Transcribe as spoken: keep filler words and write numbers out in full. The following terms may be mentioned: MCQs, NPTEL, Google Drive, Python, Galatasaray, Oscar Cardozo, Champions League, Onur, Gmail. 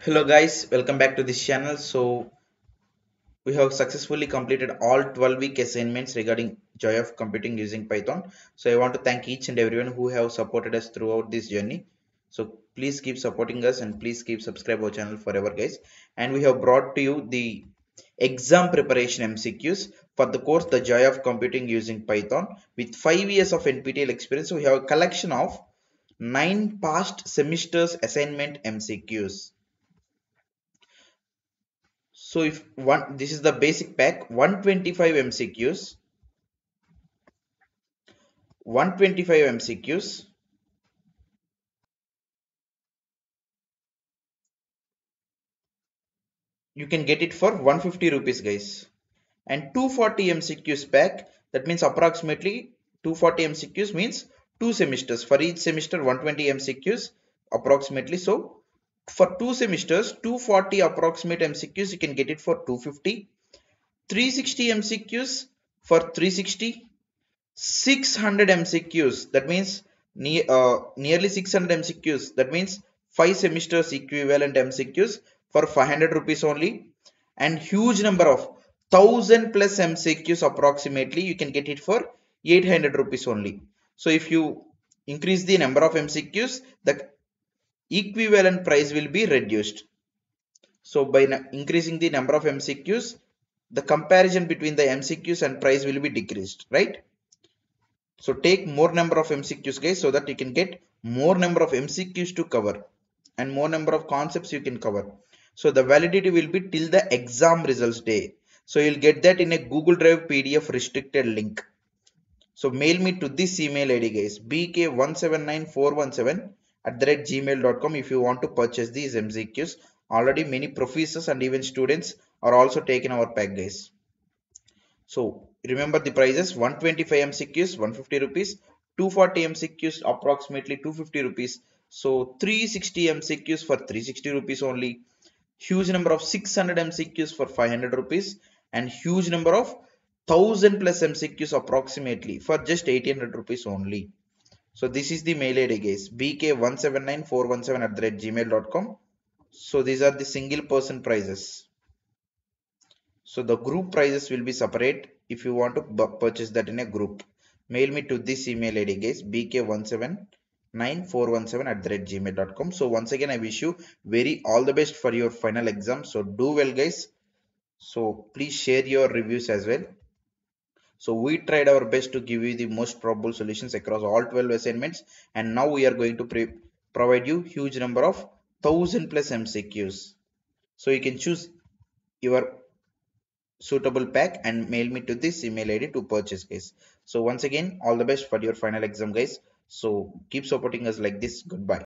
Hello guys, welcome back to this channel. So we have successfully completed all twelve week assignments regarding Joy of Computing using Python. So I want to thank each and everyone who have supported us throughout this journey. So please keep supporting us and please keep subscribe our channel forever guys. And we have brought to you the exam preparation M C Qs for the course The Joy of Computing using Python. With five years of N P T E L experience, we have a collection of nine past semesters assignment M C Qs. So if one, this is the basic pack, one twenty-five M C Qs, one twenty-five M C Qs, you can get it for one hundred fifty rupees guys. And two forty M C Qs pack, that means approximately two forty M C Qs means two semesters, for each semester one twenty M C Qs approximately. So for two semesters, two forty approximate M C Qs, you can get it for two hundred fifty. Three sixty M C Qs for three hundred sixty. Six hundred M C Qs, that means ne uh, nearly six hundred M C Qs, that means five semesters equivalent M C Qs for five hundred rupees only. And huge number of one thousand plus M C Qs approximately, you can get it for eight hundred rupees only. So if you increase the number of M C Qs, the equivalent price will be reduced. So by increasing the number of M C Qs, the comparison between the M C Qs and price will be decreased, right? So take more number of M C Qs guys, so that you can get more number of M C Qs to cover and more number of concepts you can cover. So the validity will be till the exam results day. So you'll get that in a Google Drive P D F restricted link. So mail me to this email I D guys, b k one seven nine four one seven at the rate gmail dot com, if you want to purchase these M C Qs. Already many professors and even students are also taking our pack guys. So remember the prices: one twenty-five M C Qs one hundred fifty rupees, two forty M C Qs approximately two hundred fifty rupees, so three sixty M C Qs for three hundred sixty rupees only, huge number of six hundred M C Qs for five hundred rupees, and huge number of one thousand plus M C Qs approximately for just eighteen hundred rupees only. So this is the mail I D guys, b k one seven nine four one seven at the rate gmail dot com. So these are the single person prices. So the group prices will be separate if you want to purchase that in a group. Mail me to this email I D guys, b k one seven nine four one seven at the rate gmail dot com. So once again, I wish you very all the best for your final exam. So do well guys. So please share your reviews as well. So we tried our best to give you the most probable solutions across all twelve assignments, and now we are going to pre provide you huge number of one thousand plus M C Qs. So you can choose your suitable pack and mail me to this email I D to purchase guys. So once again, all the best for your final exam guys. So keep supporting us like this. Goodbye.